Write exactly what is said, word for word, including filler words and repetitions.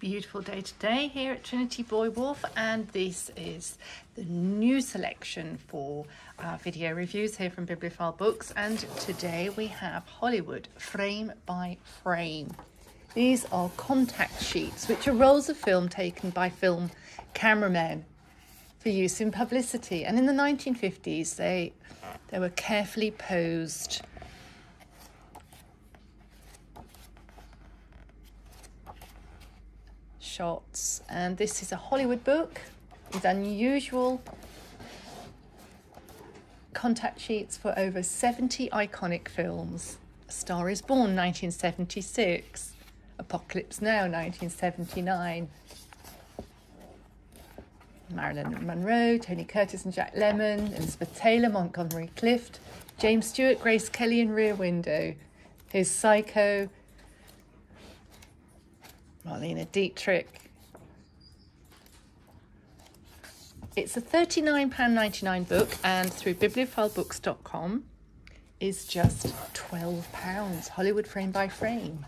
beautiful day today here at Trinity Boy Wharf, and this is the new selection for our video reviews here from Bibliophile Books, and today we have Hollywood Frame by Frame. These are contact sheets, which are rolls of film taken by film cameramen for use in publicity, and in the nineteen fifties they, they were carefully posed shots. And this is a Hollywood book with unusual contact sheets for over seventy iconic films. A Star is Born nineteen seventy-six, Apocalypse Now nineteen seventy-nine, Marilyn Monroe, Tony Curtis and Jack Lemmon, Elizabeth Taylor, Montgomery Clift, James Stewart, Grace Kelly and Rear Window. Here's Psycho, Marlena Dietrich. It's a thirty-nine pounds ninety-nine book, and through bibliophile books dot com is just twelve pounds. Hollywood Frame by Frame.